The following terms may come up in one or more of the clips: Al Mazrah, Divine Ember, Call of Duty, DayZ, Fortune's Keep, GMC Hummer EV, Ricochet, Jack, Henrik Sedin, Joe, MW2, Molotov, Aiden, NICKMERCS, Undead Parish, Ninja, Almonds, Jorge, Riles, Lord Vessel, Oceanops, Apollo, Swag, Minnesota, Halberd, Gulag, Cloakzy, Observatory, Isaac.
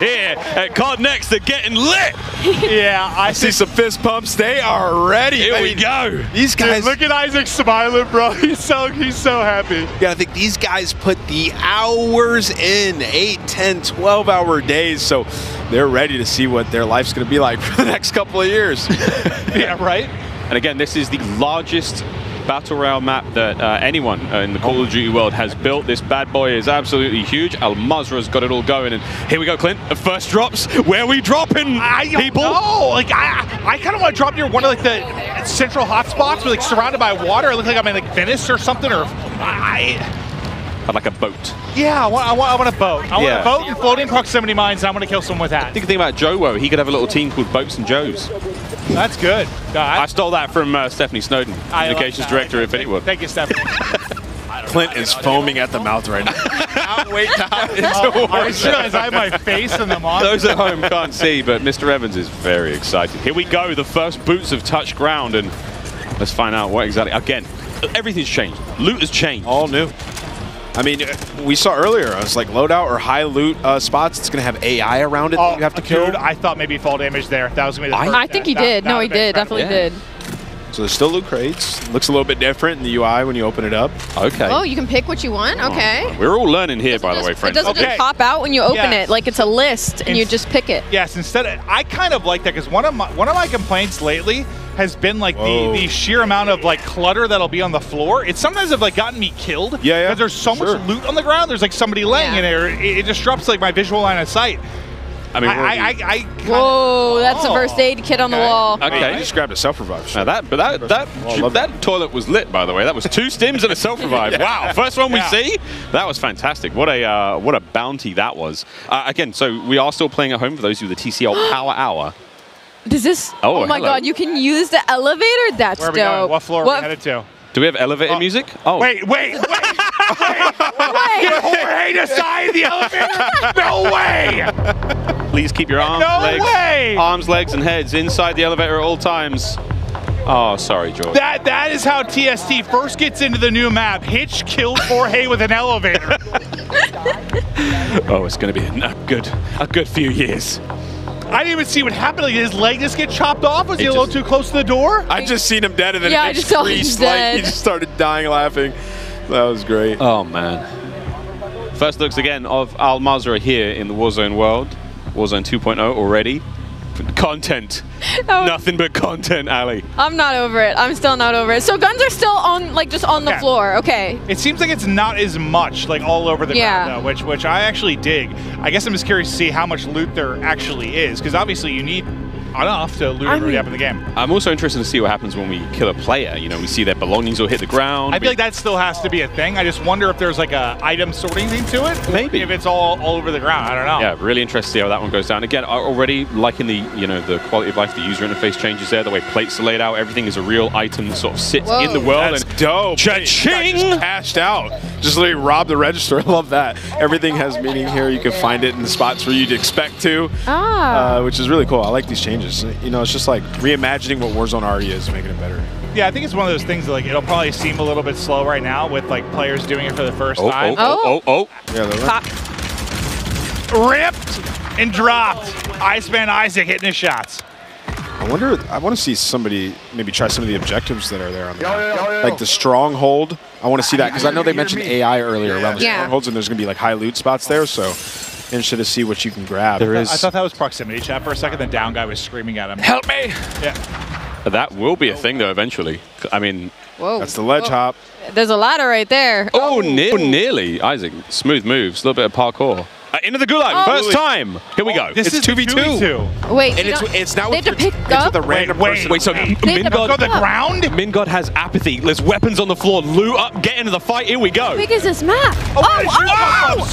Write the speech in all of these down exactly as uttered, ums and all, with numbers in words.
Here at Cod Next, they're getting lit. Yeah, I, I see some fist pumps. They are ready. Here I we mean, go. These guys. Dude, look at Isaac smiling, bro. He's so he's so happy. Yeah, I think these guys put the hours in, eight, ten, twelve hour days, so they're ready to see what their life's going to be like for the next couple of years. Yeah, right. And again, this is the largest battle royale map that uh, anyone uh, in the Call of Duty world has built. This bad boy is absolutely huge. Al Mazrah's got it all going, and here we go, Clint. The first drops. Where are we dropping, I don't people? Know. Like I, I kind of want to drop near one of like the central hotspots, but like surrounded by water. I look like I'm in like Venice or something, or I. I'd like a boat. Yeah, I want, I want, I want a boat. I yeah. want a boat and floating proximity mines, and I'm going to kill someone with that. I think the thing about Joe, he could have a little team called Boats and Joes. That's good. No, I, I stole that from uh, Stephanie Snowden, Communications Director at Pinningwood. Thank you, Stephanie. Clint is foaming at the mouth right now. Out, wait, out, oh, I realize I have my face in the monitor. Those at home can't see, but Mister Evans is very excited. Here we go, the first boots have touched ground, and let's find out what exactly. Again, everything's changed. Loot has changed. All new. I mean, we saw earlier, I was like loadout or high loot uh, spots, it's going to have A I around it oh, that you have to kill. Dude, I thought maybe fall damage there. That was going to be the first. I think he did. No, he did. Definitely did. So there's still loot crates. Looks a little bit different in the U I when you open it up. Okay. Oh, you can pick what you want? Okay. Oh, we're all learning here, by the way, friends. It doesn't just pop out when you open it. Like it's a list and you just pick it. Yes, instead of, I kind of like that because one of my, one of my complaints lately has been like the, the sheer amount of like clutter that'll be on the floor. It sometimes have like gotten me killed. Yeah, yeah. Because there's so sure. much loot on the ground. There's like somebody laying yeah. in there. It, it disrupts like my visual line of sight. I mean, I, I, I, I whoa, that's oh. the first aid kit on okay. the wall. Okay, okay. You just grabbed a self revive. Sure. Now that, but that that wall, that, that toilet was lit, by the way. That was two stims and a self revive. Yeah. Wow, first one yeah. we see. That was fantastic. What a uh, what a bounty that was. Uh, again, so we are still playing at home for those who the T C L Power Hour. Does this? Oh, oh my hello. God! You can use the elevator. That's Where are we dope. Going? What floor what? Are we headed to? Do we have elevator oh. music? Oh, wait, wait, wait! Wait, wait. Get Jorge to sign the elevator? No way! Please keep your arms, no legs, way. arms, legs, and heads inside the elevator at all times. Oh, sorry, George. That that is how T S T first gets into the new map. Hitch killed Jorge with an elevator. Oh, it's going to be a good, a good few years. I didn't even see what happened. Like, did his leg just get chopped off? Was it he a little too close to the door? I just seen him dead, and then yeah, it just creased. Like, he just started dying laughing. That was great. Oh, man. First looks again of Al Mazrah here in the Warzone world. Warzone two point oh already. Content. Nothing but content, Ali. I'm not over it. I'm still not over it. So guns are still on, like, just on okay. the floor. Okay. It seems like it's not as much, like, all over the yeah. ground, though, which, which I actually dig. I guess I'm just curious to see how much loot there actually is, because obviously you need enough to loot everybody up in the game. I'm also interested to see what happens when we kill a player. You know, we see their belongings will hit the ground. I feel like that still has to be a thing. I just wonder if there's like a item sorting thing to it. Maybe. If it's all, all over the ground, I don't know. Yeah, really interested to see how that one goes down. Again, already liking the, you know, the quality of life, the user interface changes there, the way plates are laid out, everything is a real item that sort of sits Whoa, in the world. That's and dope. Cha-ching! Just cashed out. Just literally robbed the register. I love that. Everything has meaning here. You can find it in the spots where you'd expect to, ah. uh, which is really cool. I like these changes. You know, it's just like reimagining what Warzone R E is, making it better. Yeah, I think it's one of those things that, like, it'll probably seem a little bit slow right now with like players doing it for the first oh, time. Oh, oh, oh, oh. Yeah, Pop. Ripped and dropped. Iceman Isaac hitting his shots. I wonder, I want to see somebody maybe try some of the objectives that are there on the yo, yo, yo, yo. Like the stronghold. I want to see that because I know they mentioned A I earlier around the yeah. strongholds, and there's going to be like high loot spots there, so. Interested to see what you can grab. There is. I thought that was proximity chat for a second. The down guy was screaming at him. Help me! Yeah. That will be a thing though eventually. I mean, whoa. That's the ledge whoa. hop. There's a ladder right there. Oh, oh. Ne oh nearly, Isaac. Smooth moves, a little bit of parkour. Uh, into the gulag, oh. first time. Here we go. Oh, this it's is two v two. Wait, and it's, it's now with, it's with a random wait, person. Wait, so Mingod on the ground? Mingod has apathy. There's weapons on the floor. Loot up, get into the fight. Here we go. How big is this map? Oh, oh, oh, oh, oh,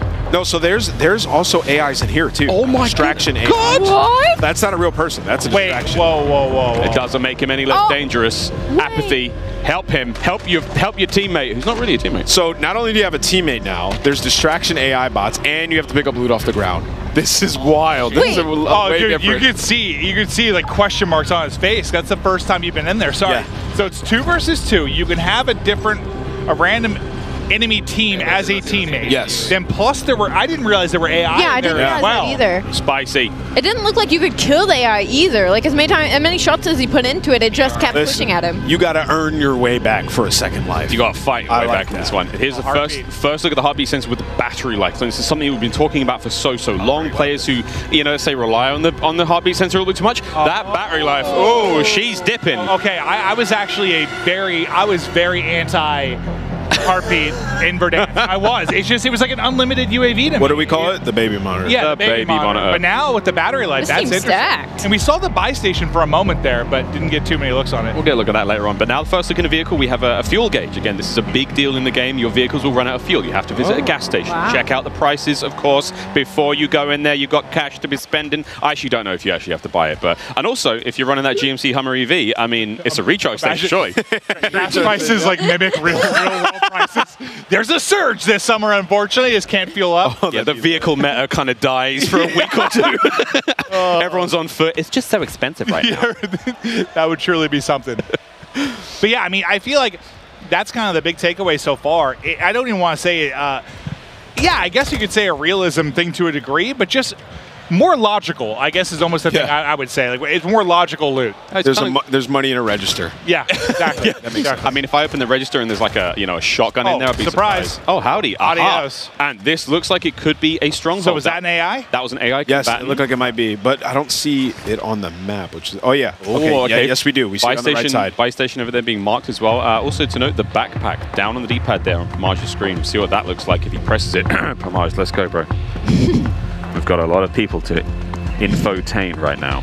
oh. No, so there's there's also A Is in here too. Oh my distraction A I. God! What? That's not a real person. That's a distraction. Wait, whoa, whoa, whoa, whoa! It doesn't make him any less oh, dangerous. Wait. Apathy. Help him. Help your help your teammate. Who's not really a teammate. So not only do you have a teammate now, there's distraction A I bots, and you have to pick up loot off the ground. This is wild. This is a, a oh, way dude, you could see you could see like question marks on his face. That's the first time you've been in there. Sorry. Yeah. So it's two versus two. You can have a different, a random enemy team as a teammate. Yes. Then plus there were, I didn't realize there were A I yeah, in there as well. Yeah, I didn't realize that either. Spicy. It didn't look like you could kill the A I either. Like as many, time, as many shots as he put into it, it just kept Listen, pushing at him. You got to earn your way back for a second life. You got to fight your I way like back that. in this one. Here's the first, first look at the heartbeat sensor with the battery life. So this is something we've been talking about for so, so long. Players who, you know, say rely on the on the heartbeat sensor a little bit too much. Uh, that battery life, oh, she's dipping. Okay, I, I was actually a very, I was very anti heartbeat in Verdansk. I was. It's just, it was like an unlimited U A V to me. What do we call it? The baby monitor. Yeah, the, the baby, baby monitor. monitor. But now with the battery life, this that's interesting. Stacked. And we saw the buy station for a moment there, but didn't get too many looks on it. We'll get a look at that later on. But now the first look in a vehicle, we have a, a fuel gauge. Again, this is a big deal in the game. Your vehicles will run out of fuel. You have to visit oh, a gas station. Wow. Check out the prices, of course, before you go in there. You've got cash to be spending. I actually don't know if you actually have to buy it. but And also, if you're running that G M C Hummer E V, I mean, it's a recharge station, surely. Gas prices like mimic real, real world. There's a surge this summer, unfortunately. This can't fuel up. Oh, yeah, the vehicle meta kind of dies for a week or two. uh, Everyone's on foot. It's just so expensive right yeah, now. That would surely be something. But yeah, I mean, I feel like that's kind of the big takeaway so far. It, I don't even want to say, uh, yeah, I guess you could say a realism thing to a degree, but just more logical, I guess, is almost the yeah. thing I, I would say. Like, it's more logical loot. There's a mo there's money in a register. Yeah, exactly. yeah. That makes sense. I mean, if I open the register and there's like a you know a shotgun oh, in there, I'd be surprised. Surprise. Oh, howdy! Adios. Aha. And this looks like it could be a stronghold. So was that, that an A I? That was an A I. Yes, combatant. It looked like it might be, but I don't see it on the map. Which is oh yeah, okay, oh, okay. Yeah, yes we do. We see buy it on station, the right side. Buy station over there being marked as well. Uh, also to note the backpack down on the D-pad there on Pramage's screen. See what that looks like if he presses it. Pramage, let's go, bro. We've got a lot of people to infotain right now.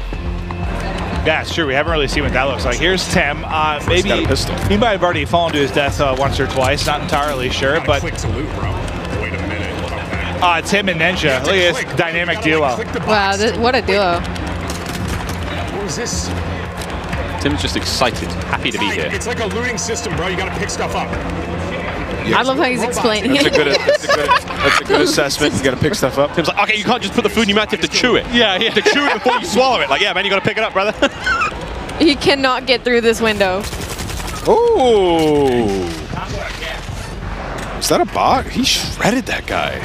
Yeah, sure. We haven't really seen what that looks like. Here's Tim. Uh, maybe he might have already fallen to his death uh, once or twice. Not entirely sure, but. Click to loot, bro. Wait a minute. Uh, Tim and Ninja. Look at this dynamic duo. Wow, this, what a duo. What was this? Tim's just excited, happy to be here. It's like a looting system, bro. You got to pick stuff up. I love how he's explaining it. That's a good, that's a good, that's a good assessment. You got to pick stuff up. Tim's like, okay, you can't just put the food in your mouth. You have to chew it. Yeah, you have to chew it before you swallow it. Like, yeah, man, you got to pick it up, brother. He cannot get through this window. Oh. Is that a bot? He shredded that guy.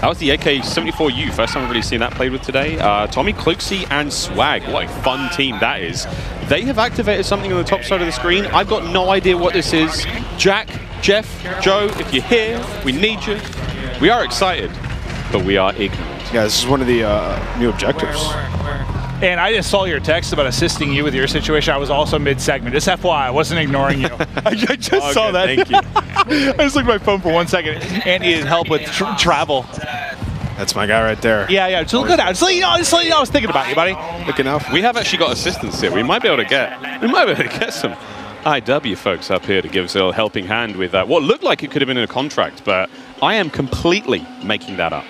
That was the A K seventy-four U. First time I've really seen that played with today. Uh, Tommy, Cloakzy, and Swag. What a fun team that is. They have activated something on the top side of the screen. I've got no idea what this is. Jack, Jeff, Joe, if you're here, we need you. We are excited, but we are ignorant. Yeah, this is one of the uh, new objectives. And I just saw your text about assisting you with your situation. I was also mid-segment. Just F Y I, I wasn't ignoring you. I just oh, saw good, that. Thank you. I just looked at my phone for one second. And he needed help with tra travel. That's my guy right there. Yeah, yeah. Just look at that. Just let you know. Just let you know. I was thinking about you, buddy. Looking out. We have actually got assistance here. We might be able to get. We might be able to get some I W folks up here to give us a little helping hand with that. What looked like it could have been in a contract, but I am completely making that up.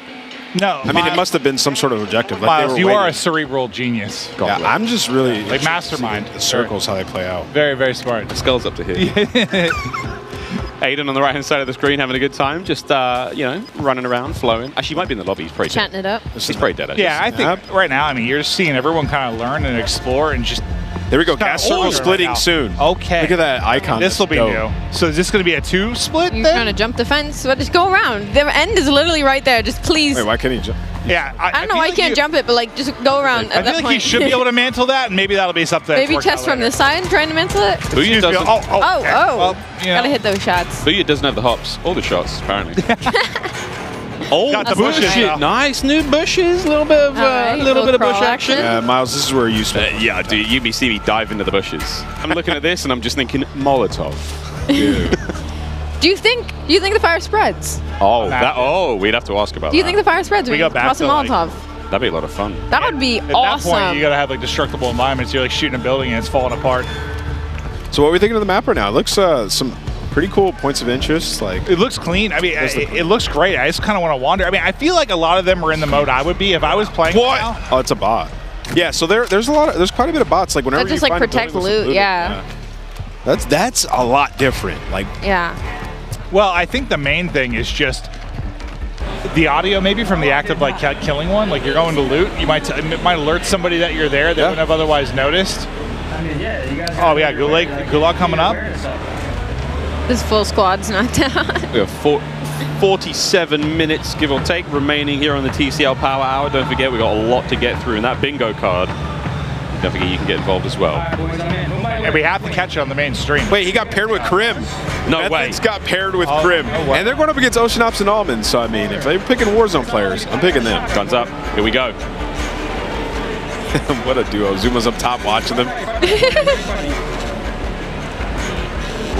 No, I Miles, mean it must have been some sort of objective. Like Miles, you waiting. Are a cerebral genius. Yeah, I'm just really yeah, like mastermind. The circles how they play out. Very, very smart. The skull's up to here. Aiden on the right-hand side of the screen having a good time, just, uh, you know, running around, flowing. Actually, he might be in the lobby. He's probably chatting dead. it up. He's probably dead. I yeah, guess. I think yeah. right now, I mean, you're just seeing everyone kind of learn and explore and just... There we go. Gas circle splitting right soon. Okay. Look at that icon. This will be dope. New. So is this going to be a two split You're then? Trying to jump the fence, but just go around. The end is literally right there. Just please. Wait, why can't he jump? Yeah. I, I don't I know why like I can't you, jump it, but like just go around. I, I at feel that like point. He should be able to mantle that, and maybe that'll be something. Maybe chest from the side trying to mantle it. Booyah doesn't. Oh, oh, oh. Okay. oh. Well, you know. Gotta hit those shots. Booyah doesn't have the hops or the shots, apparently. Oh, got the bushes. Right. Nice new bushes. A little bit of, uh, right. little little bit of bush action. action. Uh, Miles, this is where you spend. Uh, yeah, dude, you see me dive into the bushes. I'm looking at this and I'm just thinking Molotov. Do you think do you think the fire spreads? Oh, that, oh, we'd have to ask about that. Do you that. think the fire spreads? We, we go back toss to a Molotov. Like, that'd be a lot of fun. That yeah. would be at awesome. At that point, you gotta have like destructible environments. You're like shooting a building and it's falling apart. So what are we thinking of the map right now? It looks uh, some. Pretty cool points of interest. Like it looks clean. I mean, it, it looks great. I just kind of want to wander. I mean, I feel like a lot of them are in the mode I would be if I was playing. What? Now. Oh, it's a bot. Yeah. So there, there's a lot. Of, there's quite a bit of bots. Like whenever that just you like find protect loot. loot yeah. yeah. That's that's a lot different. Like. Yeah. Well, I think the main thing is just the audio, maybe from the act of like killing one. Like you're going to loot, you might t it might alert somebody that you're there that yeah. wouldn't have otherwise noticed. I mean, yeah. You guys oh yeah, Gulag Gulag coming up. This full squad's knocked out. We have four, forty-seven minutes, give or take, remaining here on the T C L Power Hour. Don't forget, we've got a lot to get through, and that bingo card, don't forget you can get involved as well. And we have to catch it on the main stream. Wait, he got paired with Krim. No Methods way. It's got paired with oh, Krim. No and they're going up against Oceanops and Almonds, so I mean, if they're picking Warzone players, I'm picking them. Guns up. Here we go. What a duo. Zuma's up top watching them.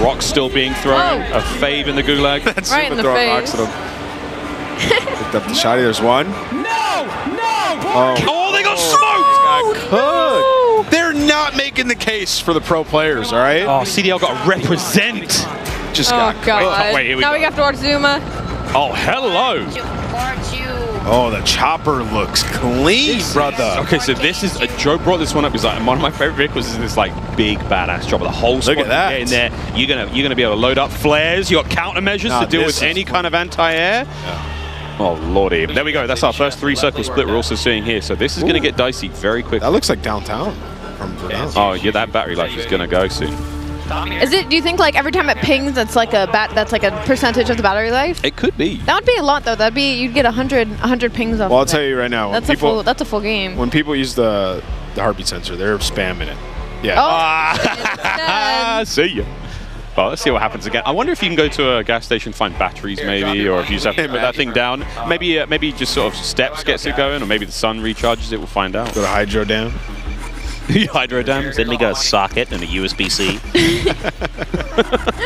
Rocks still being thrown. Oh. A fave in the gulag. That's right Zuma in the throwing rocks at him. Picked up the shotty. There's one. No! No! Oh, oh they got oh. smoked! Got cooked. No. They're not making the case for the pro players, all right? Oh, C D L got represent. Just oh, got God. Wait, here we now go. Now we have to watch Zuma. Oh, hello. Oh, the chopper looks clean, this brother. Okay, so this is, a, Joe brought this one up. He's like, one of my favorite vehicles is this like big badass chopper. The whole squad Look at that. in there. You're gonna, you're gonna be able to load up flares. You got countermeasures nah, to deal with any fun. kind of anti-air. Yeah. Oh, lordy. There we go. That's our first three-circle split we're also seeing here. So this is going to get dicey very quickly. That looks like downtown. From Verdansk. Oh, yeah, that battery life is going to go soon. Is it, do you think, like, every time it pings, that's like a bat, that's like a percentage of the battery life? It could be. That would be a lot, though. That'd be, you'd get a hundred pings off. Well, I'll tell you right now. That's, people, a full, that's a full game. When people use the, the heartbeat sensor, they're spamming it. Yeah. Oh, uh, see ya. Well, let's see what happens again. I wonder if you can go to a gas station, find batteries maybe, or if you just have to put that thing down. Maybe uh, maybe just sort of steps gets it going, or maybe the sun recharges it. We'll find out. Go to hydro dam. Hydro dam. Suddenly got a socket and a U S B C.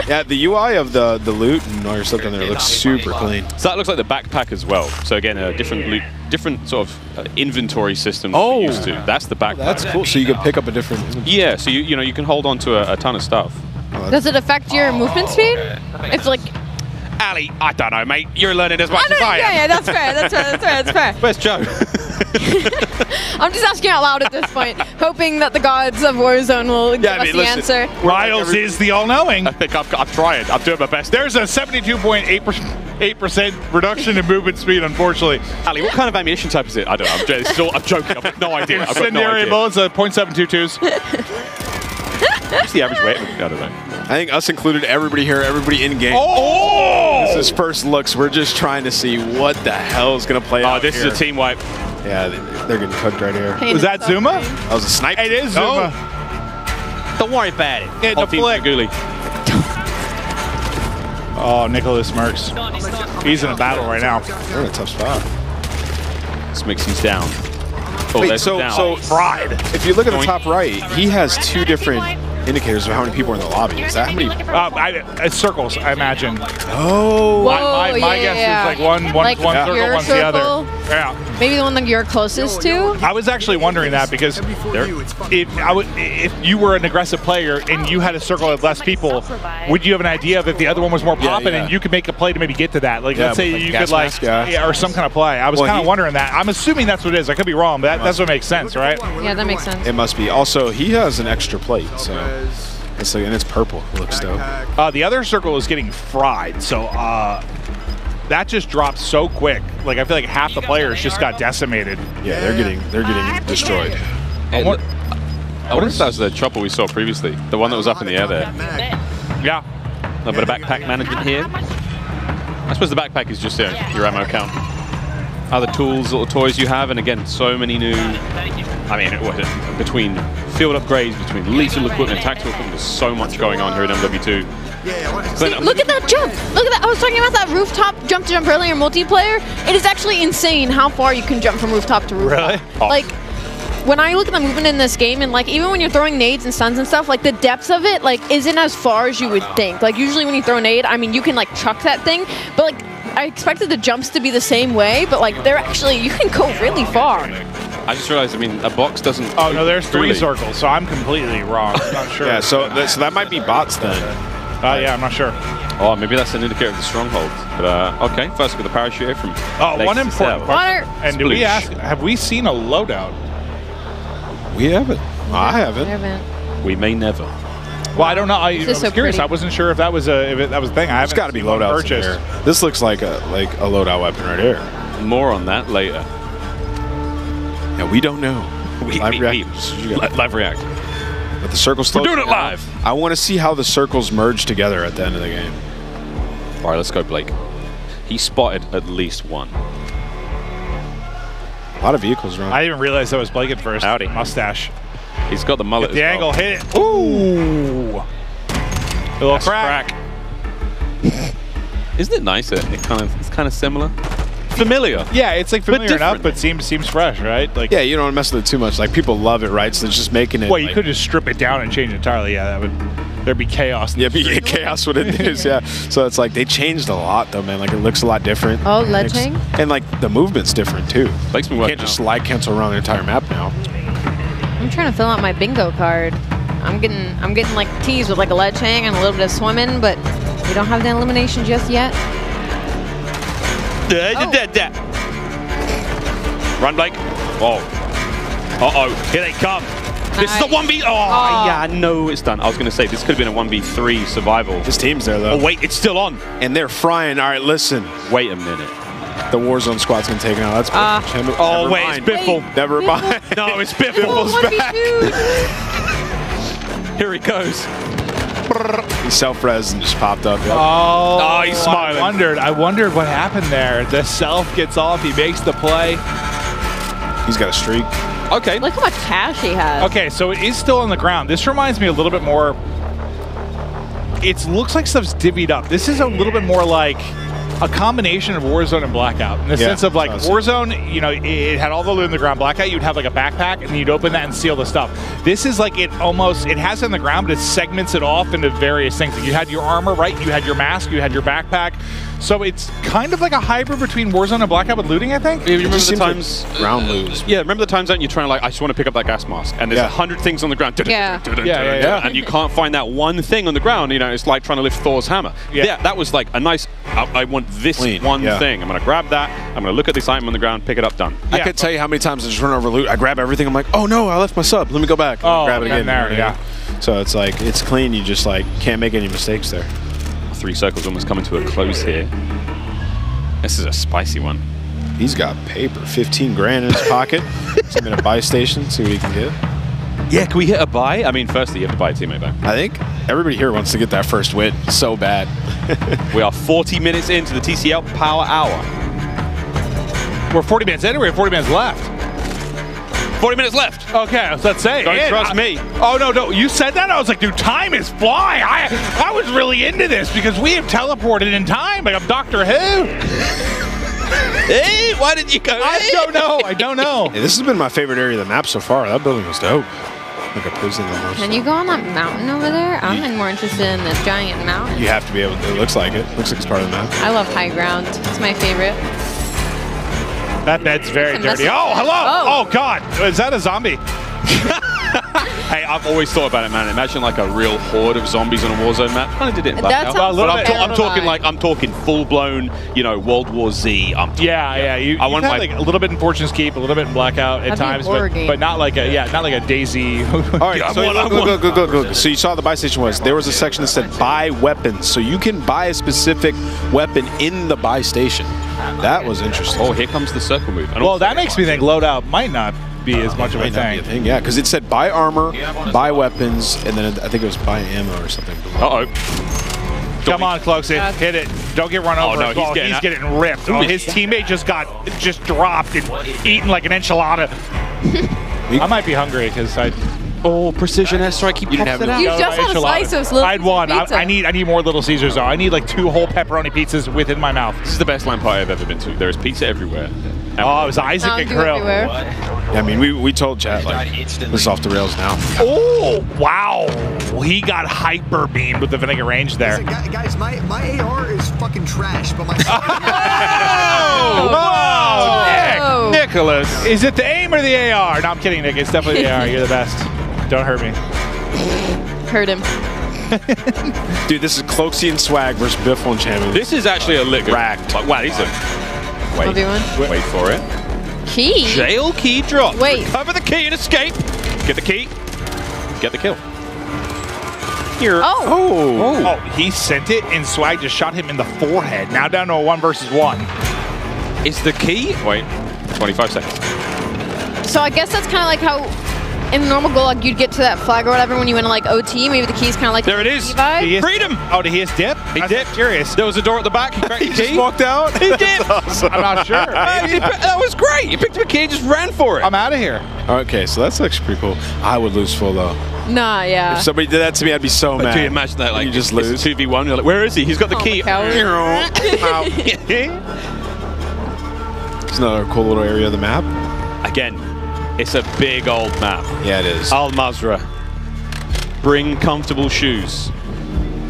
Yeah, the U I of the, the loot and all your stuff in there looks super clean. So that looks like the backpack as well. So again, a different loot, different sort of inventory system than oh, used to. That's the backpack. That's cool. So you can pick up a different inventory. Yeah, so you, you know, you can hold on to a, a ton of stuff. Oh, does it affect your oh, movement speed? Okay. It's sense. like... Ali, I don't know, mate. You're learning as much I as I yeah, am. Yeah, that's fair. That's fair. That's fair. That's fair. Where's Joe? I'm just asking out loud at this point, hoping that the gods of Warzone will yeah, give I mean, us listen, the answer. Riles is the all-knowing. I think I've, I've tried. I'm doing my best. There's a seventy-two point eight percent reduction in movement speed, unfortunately. Ali, what kind of ammunition type is it? I don't know. I'm, just, I'm joking. I've got no idea. I've got no idea. Bullets are point seven two twos. What's the average weight? I don't know. I think us included, everybody here, everybody in game. Oh! This is first looks. We're just trying to see what the hell is going to play oh, out this here. Is a team wipe. Yeah, they're getting cooked right here. Hey, was that so Zuma? Funny. That was a sniper. It is Zuma. Oh. Don't worry about it. Yeah, no flick. Oh, Nicholas Merckx. He's in a battle right now. They're in a tough spot. This makes him down. Oh, Wait, so, so fried. If you look at the top right, he has two different indicators of how many people are in the lobby. Is that how many? Uh, I, it's circles, I imagine. Oh. Whoa, my my, my yeah, guess yeah. is like one, one, like one yeah. circle, one's circle? the other. Yeah. Maybe the one that you're closest to? I was actually wondering that because if, I would, if you were an aggressive player and you had a circle of less people, would you have an idea of if the other one was more popping yeah, yeah. and you could make a play to maybe get to that? Like, yeah, let's say like you could, like, yeah, or some kind of play. I was well, kind of wondering that. I'm assuming that's what it is. I could be wrong, but that, that's what makes sense, right? Yeah, that makes sense. It must be. Also, he has an extra plate, so. It's like, and it's purple. It looks dope. Uh, the other circle is getting fried, so. Uh, That just dropped so quick. Like I feel like half the players just got decimated. Yeah, they're getting they're getting destroyed. I wonder if that was the chopper we saw previously, the one that was up in the air there. Yeah. A little bit of backpack management here. I suppose the backpack is just your, your ammo count. Other tools, little toys you have, and again, so many new. I mean, it wasn't between field upgrades, between lethal equipment, tactical equipment. There's so much going on here at M W two. Yeah, See, look at that jump! Look at that! I was talking about that rooftop jump to jump earlier multiplayer. It is actually insane how far you can jump from rooftop to rooftop. Really? Oh. Like, when I look at the movement in this game, and like even when you're throwing nades and stuns and stuff, like the depth of it like isn't as far as you would think. Like usually when you throw a nade, I mean you can like chuck that thing, but like I expected the jumps to be the same way, but like they're actually you can go really far. I just realized, I mean, a box doesn't... Oh, no, there's three circles, so I'm completely wrong. I'm not sure. Yeah, so that, so that might be bots then. Uh, yeah, I'm not sure. Oh, maybe that's an indicator of the stronghold. But uh, okay, first with the parachute here from. Oh, one important part. And do we ask? Have we seen a loadout? We haven't. No, I haven't. We haven't. We may never. Well, I don't know. I, I was so curious. Pretty. I wasn't sure if that was a if it, that was the thing. It's got to be loadout here. This looks like a like a loadout weapon right here. More on that later. Yeah, we don't know. We, live we, react. We, live react. But the circles We're doing it down. live. I want to see how the circles merge together at the end of the game. All right, let's go, Blake. He spotted at least one. A lot of vehicles running. I didn't realize that was Blake at first. Howdy. Mustache. He's got the mullet. Get the angle, well. hit it. Ooh. A little That's crack. crack. Isn't it nicer? It kind of, it's kind of similar. Familiar. Yeah, it's like familiar but enough, but seems seems fresh, right? Like yeah, you don't mess with it too much. Like people love it, right? So it's just making it. Well, you like, could just strip it down and change it entirely. Yeah, that would. There'd be chaos. Yeah, be yeah, chaos. What it is, yeah. So it's like they changed a lot, though, man. Like it looks a lot different. Oh, ledging. And like the movement's different too. Makes me you can't now. just slide cancel around the entire map now. I'm trying to fill out my bingo card. I'm getting I'm getting like teased with like a ledge hang and a little bit of swimming, but we don't have the elimination just yet. Oh. Run, Blake. Oh. Uh-oh. Here they come. This nice. is a one v... Oh, oh, yeah, I know it's done. I was going to say, this could have been a one v three survival. This team's there, though. Oh, wait, it's still on. And they're frying. All right, listen. Wait a minute. The Warzone squad's been taken out. That's uh, Never Oh, wait, mind. it's Biffle. Wait, Never Biffle. mind. No, it's Biffle. Biffle's back. Here he goes. He self-res and just popped up. Yep. Oh, oh, he's smiling. I wondered, I wondered what happened there. The self gets off. He makes the play. He's got a streak. Okay. Look how much cash he has. Okay, so it is still on the ground. This reminds me a little bit more. It looks like stuff's divvied up. This is a little bit more like a combination of Warzone and Blackout. In the yeah, sense of like awesome. Warzone, you know, it, it had all the loot in the ground. Blackout, you'd have like a backpack and you'd open that and steal the stuff. This is like it almost, it has it in the ground, but it segments it off into various things. Like you had your armor, right? You had your mask, you had your backpack. So it's kind of like a hybrid between Warzone and Blackout with looting, I think. Yeah, you remember the times like round loops. Yeah, remember the times that you're trying to like, I just want to pick up that gas mask, and there's a yeah. hundred things on the ground, yeah. yeah, yeah, yeah. and you can't find that one thing on the ground. You know, it's like trying to lift Thor's hammer. Yeah, yeah that was like a nice. I, I want this Clean. one yeah. thing. I'm gonna grab that. I'm gonna look at this item on the ground, pick it up, done. Yeah. I could tell you how many times I just run over loot. I grab everything. I'm like, oh no, I left my sub. Let me go back. And oh, grab it again. There, yeah. So it's like it's clean. You just like can't make any mistakes there. Three circles almost coming to a close here. This is a spicy one. He's got paper, fifteen grand in his pocket. He's in a buy station, see what he can do. Yeah, can we hit a buy? I mean, firstly, you have to buy a teammate back. I think everybody here wants to get that first win so bad. We are forty minutes into the T C L Power Hour. We're forty minutes in, we have forty minutes left. forty minutes left. Okay, let's say. Don't it, trust I, me. Oh, no, no. You said that? I was like, dude, time is flying. I I was really into this because we have teleported in time. Like, I'm Doctor Who. Hey, why did you go? I don't know. I don't know. Hey, this has been my favorite area of the map so far. That building was dope. Like a prison. Can you go on that mountain over there? I'm yeah. more interested in the giant mountain. You have to be able to. It looks like it. Looks like it's part of the map. I love high ground. It's my favorite. That bed's very dirty. Oh, hello! Oh. oh, God! Is that a zombie? Hey, I've always thought about it, man. Imagine like a real horde of zombies on a Warzone map. Kind of did it. That's well, but I'm, ta I'm talking like I'm talking full-blown, you know, World War Z. I'm talking, yeah, yeah. yeah. You, I want like a little bit in Fortune's Keep, a little bit in Blackout at times, but, but not like a yeah, not like a DayZ. All right, so, look, look, look, look, look. So you saw the buy station was there was a section that said buy weapons, so you can buy a specific weapon in the buy station. That was interesting. Oh, here comes the circle move. Well, that makes me think loadout might not be as much of a thing. Yeah, because it said buy armor, buy weapons, and then I think it was buy ammo or something. Uh-oh. Come on, Cloakzy. Hit it. Don't get run over. Oh, no, he's, getting, he's getting ripped. Oh, his teammate just got just dropped and eaten like an enchilada. I might be hungry because I... Oh, precision airstrike. Keep you didn't have it out. You just had a slice of Little I'd won. I, I need. I need more Little Caesars though. I need like two whole pepperoni pizzas within my mouth. This is the best lamp pie I've ever been to. There is pizza everywhere. And oh, it was Isaac and Grill. Yeah, I mean, we we told Jack like this is off the rails now. Oh wow, he got hyper beamed with the vinegar range there. Listen, guys, my my A R is fucking trash, but my. oh, oh, Nick, Nicholas, is it the aim or the A R? No, I'm kidding, Nick. It's definitely the A R. You're the best. Don't hurt me. Hurt him. Dude, this is Cloakzy and Swag versus Biffle and Champion. This is actually a lick racked. Like, wow, these are. Wait, wait, wait for it. Key. Jail key drop. Wait. Recover the key and escape. Get the key. Get the kill. Here. Oh. Oh. Oh. He sent it, and Swag just shot him in the forehead. Now down to a one versus one. Is the key? Wait. twenty-five seconds. So I guess that's kind of like how. in normal Gulag, you'd get to that flag or whatever when you went to like O T. Maybe the key's kind of like there it is. He Freedom. Oh, did he just dip? He dipped. Curious. There was a door at the back. He cracked the key. Just walked out. He dipped. Awesome. I'm not sure. That was great. He picked up a key, just ran for it. I'm out of here. Okay, so that's actually pretty cool. I would lose full though. Nah, yeah. If somebody did that to me, I'd be so but mad. Can you imagine that? Like you just lose two v one. You're like, where is he? He's got the oh, key. It's another cool little area of the map. Again, it's a big old map. Yeah, it is. Al Mazrah. Bring comfortable shoes.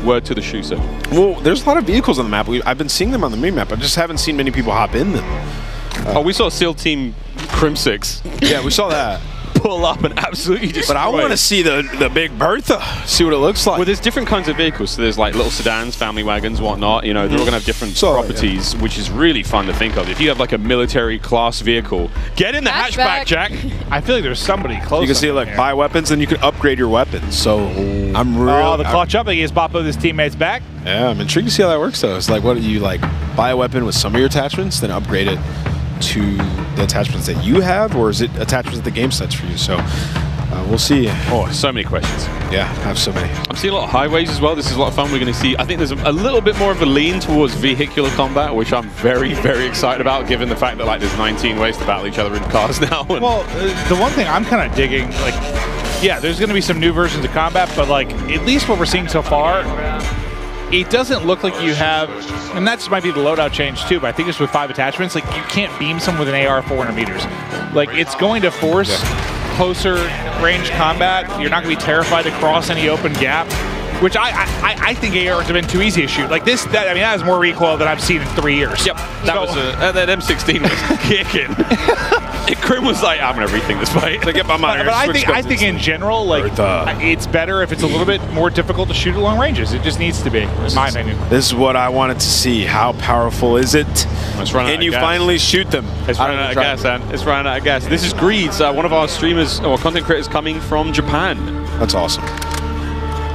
Word to the shoe set. Well, there's a lot of vehicles on the map. We, I've been seeing them on the main map. I just haven't seen many people hop in them. Uh, oh, we saw SEAL Team Crimsix. Yeah, we saw that. Pull up and absolutely destroy. But I want to see the, the Big Bertha, see what it looks like. Well, there's different kinds of vehicles. So there's like little sedans, family wagons, whatnot. You know, they're all going to have different so, properties, yeah. which is really fun to think of. If you have like a military class vehicle, get in the hatchback, hatchback Jack. I feel like there's somebody close. You can see like there. buy weapons and you can upgrade your weapons. So I'm really. Oh, the clutch up against Bopo with his teammates back. Yeah, I'm intrigued to see how that works though. It's like, what do you like? Buy a weapon with some of your attachments, then upgrade it to the attachments that you have, or is it attachments that the game sets for you? So uh, we'll see. Oh, so many questions. Yeah, I have so many. I'm seeing a lot of highways as well. This is a lot of fun. We're going to see, I think there's a, a little bit more of a lean towards vehicular combat, which I'm very, very excited about, given the fact that like there's nineteen ways to battle each other in cars now. And well, uh, the one thing I'm kind of digging, like, yeah, there's going to be some new versions of combat, but like at least what we're seeing so far, it doesn't look like you have, and that might be the loadout change too, but I think it's with five attachments, like you can't beam someone with an A R four hundred meters. Like it's going to force yeah. closer range combat. You're not going to be terrified to cross any open gap, which I I, I think A Rs have been too easy to shoot. Like this, that, I mean, that is more recoil than I've seen in three years. Yep, that so, was a, uh, that M sixteen was kicking. Krim was like, I'm going to rethink this fight. Like, my but, but I think, I think in general, like, it's better if it's a little bit more difficult to shoot at long ranges. It just needs to be, in my opinion. This is what I wanted to see. How powerful is it? It's running out of gas. And you finally shoot them. It's running out of gas, man. It's running out of gas. This is Greeds, uh, one of our streamers or content creators coming from Japan. That's awesome.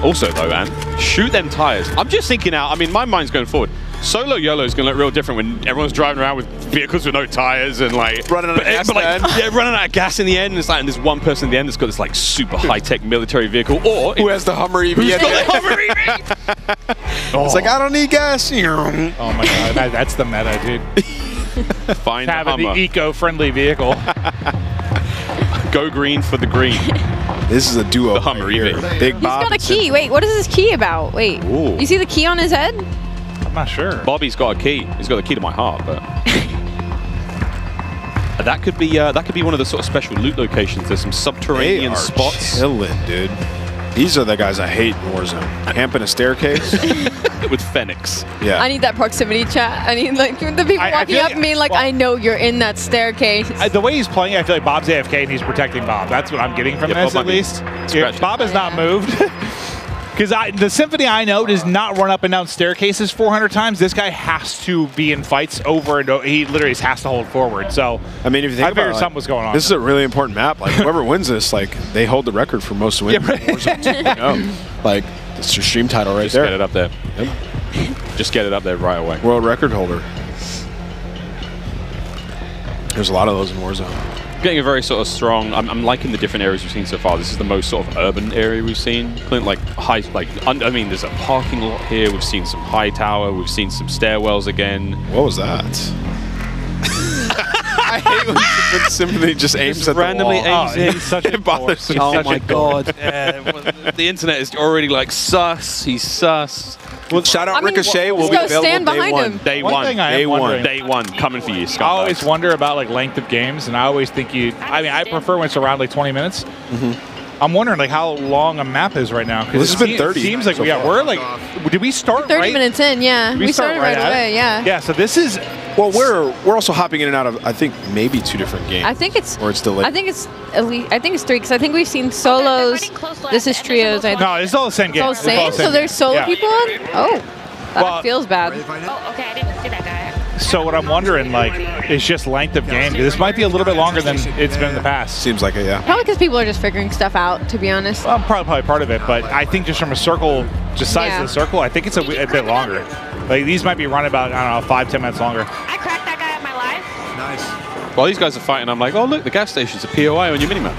Also, though, man, shoot them tires. I'm just thinking out. I mean, my mind's going forward. Solo YOLO is going to look real different when everyone's driving around with vehicles with no tires and like running out of gas. Like, yeah, running out of gas in the end. And it's like, and there's one person in the end that's got this like super high-tech military vehicle, or who has the Hummer E V? Who's got the Hummer E V? Oh. It's like, I don't need gas. Oh my god, that, that's the meta, dude. Find the Hummer. Having the eco-friendly vehicle. Go green for the green. This is a duo. The Hummer E V. Right Big He's Bob got a key. Wait, what is his key about? Wait, ooh. You see the key on his head? I'm not sure. Bobby's got a key. He's got the key to my heart, but that could be uh, that could be one of the sort of special loot locations. There's some subterranean they are spots. Chilling, dude. These are the guys I hate in Warzone. Camp in a staircase with Fenix. Yeah. I need that proximity chat. I need like the people I, walking I up like, me like, well, I know you're in that staircase. I, the way he's playing, I feel like Bob's A F K and he's protecting Bob. That's what I'm getting from yeah, this Bob at least. Yeah, Bob has yeah. not moved. Because the symphony I know does not run up and down staircases four hundred times. This guy has to be in fights over and over. He literally has to hold forward. So I mean, if you think I about figured it, something was going on. This is a really important map. Like whoever wins this, like they hold the record for most wins. Yeah, right. Warzone two point oh. Like it's your stream title right Just there. Just get it up there. Yep. Just get it up there right away. World record holder. There's a lot of those in Warzone. Getting a very sort of strong. I'm, I'm liking the different areas we've seen so far. This is the most sort of urban area we've seen. Clint, like high, like un, I mean, there's a parking lot here. We've seen some high tower. We've seen some stairwells again. What was that? I hate when Symphony just aims just at randomly the wall. Aims oh, in. Such it bothers me. Oh my god! Yeah, the internet is already like sus. He's sus. Well, shout out I Ricochet. Mean, we'll be available stand day one. Him. Day one. one day one. Day one. Coming for you, Scott. I always wonder about like length of games, and I always think you. I mean, I prefer when it's around like twenty minutes. Mm-hmm. I'm wondering like how long a map is right now. Well, this has been thirty. It seems like so yeah, we're like. Did we start? We're thirty right? minutes in, yeah. Did we, we start started right, right away, yeah. Yeah. So this is. Well, we're we're also hopping in and out of I think maybe two different games. I think it's or it's delayed. I think it's at least, I think it's three because I think we've seen solos. This is trios. I no, it's all the same game. It's all the same. All the same. So there's solo yeah. people on. Oh, that well, feels bad. Oh, okay, I didn't see that guy. So what I'm wondering, like, is just length of game. This might be a little bit longer than it's been in the past. Seems like it, yeah. Probably because people are just figuring stuff out, to be honest. Well, probably, probably part of it, but I think just from a circle, just size yeah. of the circle, I think it's a, a bit longer. Like, these might be run about, I don't know, five, ten minutes longer. I cracked that guy up my life. Nice. While these guys are fighting, I'm like, oh look, the gas station's a P O I on your minimap.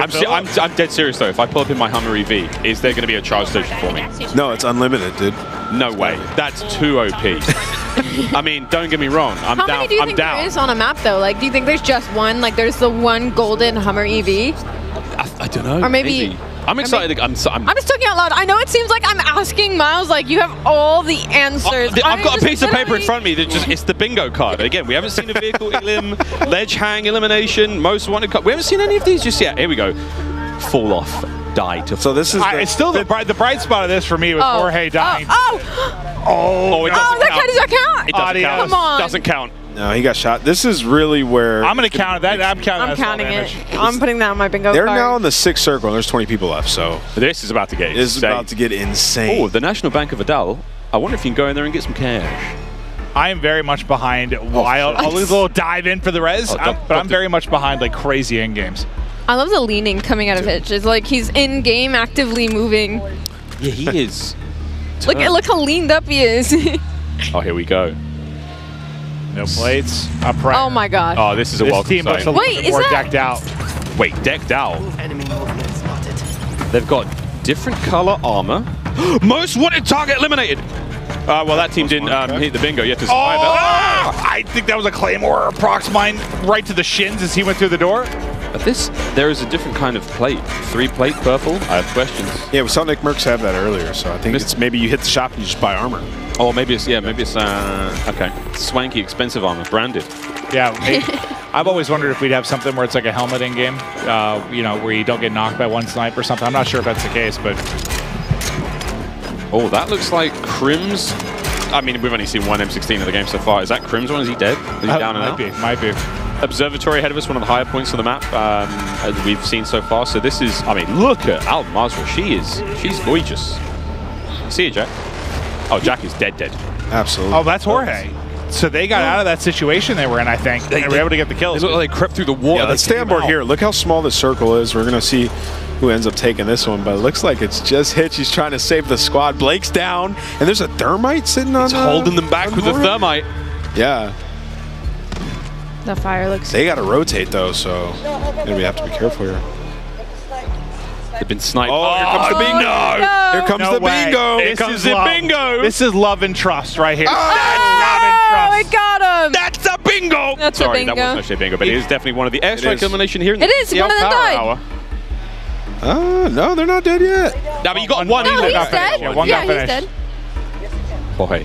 I'm, si I'm, I'm dead serious though. If I pull up in my Hummer E V, is there going to be a charge station for me? No, it's unlimited, dude. No it's way. Unlimited. That's too O P. I mean, don't get me wrong. I'm down. How many do you I'm think down. There is on a map though? Like, do you think there's just one? Like, there's the one golden Hummer E V? I, I don't know. Or maybe. maybe. I'm excited. I mean, I'm, I'm, I'm just talking out loud. I know it seems like I'm asking Miles, like, you have all the answers. I, I've got a piece of paper in front of me that just, it's the bingo card. Again, we haven't seen a vehicle elim, ledge hang elimination, most wanted card. We haven't seen any of these just yet. Here we go. Fall off, die to fall. So this is I, the, it's still the bright, the bright spot of this for me was oh, Jorge dying. Oh! Oh! Oh, it doesn't oh, that count. Does that count? It doesn't Audios. Count. Come on. Doesn't count. No, he got shot. This is really where... I'm going to count that. I'm counting, I'm counting it. I'm putting that on my bingo They're card. They're now in the sixth circle, and there's twenty people left, so... This is about to get This insane. Is about to get insane. Oh, the National Bank of Adal. I wonder if you can go in there and get some cash. I am very much behind oh, wild... I'll lose a little dive in for the res, oh, I'm, but I'm very much behind like crazy in games. I love the leaning coming out of Hitch. It's like he's in-game, actively moving. Yeah, he is. Look, look how leaned up he is. Oh, here we go. No plates. Up right. Oh my god. Oh, this is a this welcome team looks a Wait, bit is more that decked out? Wait, decked out. Enemy movement spotted. They've got different color armor. Most wanted target eliminated. Uh, well, that team didn't um, hit the bingo. You have to survive oh! that. I think that was a claymore or prox mine right to the shins as he went through the door. But this, there is a different kind of plate. Three plate purple. I have questions. Yeah, we saw NICKMERCS have that earlier, so I think Missed it's maybe you hit the shop and you just buy armor. Oh, maybe it's, yeah, maybe it's, uh, okay. Swanky, expensive armor, branded. Yeah, I've always wondered if we'd have something where it's like a helmet in game, uh, you know, where you don't get knocked by one snipe or something. I'm not sure if that's the case, but. Oh, that looks like Crim's. I mean, we've only seen one M sixteen of the game so far. Is that Crim's one? Is he dead? Is he uh, down and out? Might be, might be. Observatory ahead of us, one of the higher points of the map um, as we've seen so far. So this is, I mean, look at Al Mazrah. She is, she's gorgeous. See you, Jack. Oh, Jack is dead, dead. Absolutely. Oh, that's Jorge. So they got yeah. out of that situation they were in, I think. They, they were able to get the kills. They look like they crept through the wall. Yeah, let's stay on board here. Look how small the circle is. We're going to see who ends up taking this one, but it looks like it's just Hitch. He's trying to save the squad. Blake's down, and there's a thermite sitting on He's the, holding them back with the thermite. Yeah. The fire looks... They got to rotate, though, so maybe we have to be careful here. They've been sniped. Oh, oh, here comes the bingo. No. No. Here comes no the bingo. Here comes the bingo. This is love and trust right here. Oh, that's oh, love and trust. I got him. That's a bingo. That's Sorry, a bingo. that wasn't actually a bingo, but yeah. it is definitely one of the airstrike elimination here. It is. One of them died. Oh, uh, no, they're not dead yet. No, but you got one. No, he's dead. Yeah, one yeah, he's dead. Boy.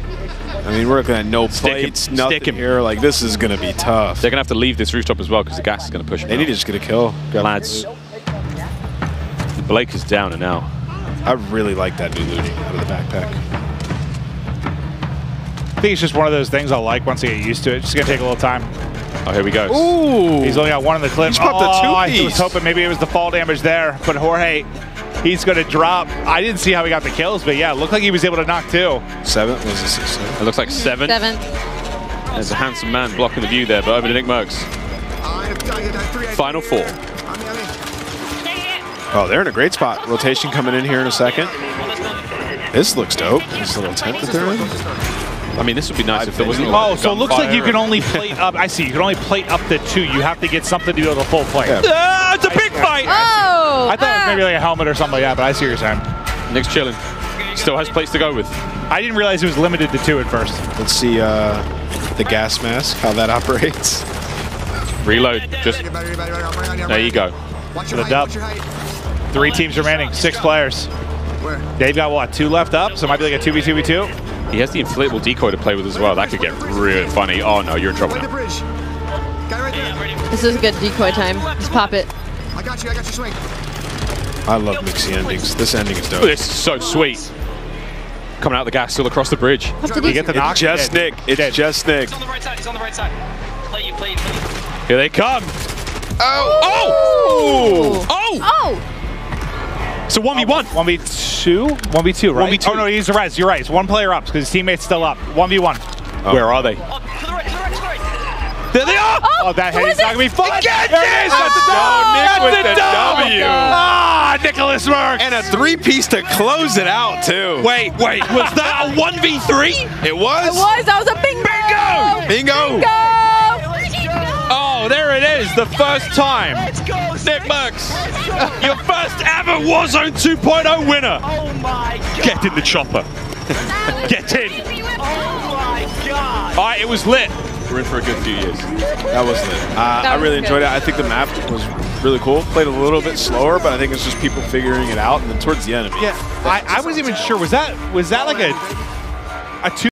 I mean, we're going to no plates, stick him, nothing stick him. here. Like, this is going to be tough. They're going to have to leave this rooftop as well because the gas is going to push them. They need to just get a kill. Lads. Blake is down and out. I really like that new looting out of the backpack. I think it's just one of those things I like once I get used to it. It's just gonna take a little time. Oh, here we go. Ooh! He's only got one in the clip. He's popped oh, the two I piece. was hoping maybe it was the fall damage there, but Jorge, he's gonna drop. I didn't see how he got the kills, but yeah, it looked like he was able to knock two. Seventh was a six. Seven. It looks like seven. Seventh. There's a handsome man blocking the view there, but over to NICKMERCS. Final four. Oh, they're in a great spot. Rotation coming in here in a second. This looks dope. This little tent that they're in. I mean, this would be nice if it wasn't. Oh, so it looks like you can only plate up. I see. You can only plate up the two. You have to get something to be able to full plate. Yeah. Ah, it's a big fight. Oh, I thought ah. it was maybe like a helmet or something like that, but I see your time. Nick's chilling. Still has plates to go with. I didn't realize it was limited to two at first. Let's see uh, the gas mask, how that operates. Reload. Just there you go. To the dub. Three teams remaining, six players. They've got what, two left up? So it might be like a two v two v two. He has the inflatable decoy to play with as well. That could get really funny. Oh no, you're in trouble now. This is a good decoy time. Just pop it. I got you, I got you, swing. I love mixing endings. This ending is dope. This is so sweet. Coming out the gas, still across the bridge. You get the knock. It's just Nick. It's just Nick. He's on the right side, he's on the right side. Play you, play you, play you. Here they come. Oh! Oh! Oh! Oh! So one v one. Oh, one v two? one v two, right? one v two. Oh, no, he's the res. You're right. It's one player up because his teammate's still up. one v one. Oh. Where are they? Oh, to the right, to the right, to the right. There they are! Oh, oh that head is not going to be fun! Get this! Oh, Nick with the W! Ah, Nicholas Merckx! And a three-piece to close it out, too. Wait, wait. Was that a one v three? It was? It was. That was a bingo! Bingo! Bingo! Bingo! Oh, there it is, the first time. Let's go, NICKMERCS, your first ever Warzone two point oh winner. Oh my God. Get in the chopper. Get in. Oh my God. All right, it was lit. We're in for a good few years. That was lit. Uh, that was I really good. enjoyed it. I think the map was really cool. Played a little bit slower, but I think it's just people figuring it out, and then towards the end of it. Yeah, I, I wasn't even sure. Was that was that like a a two?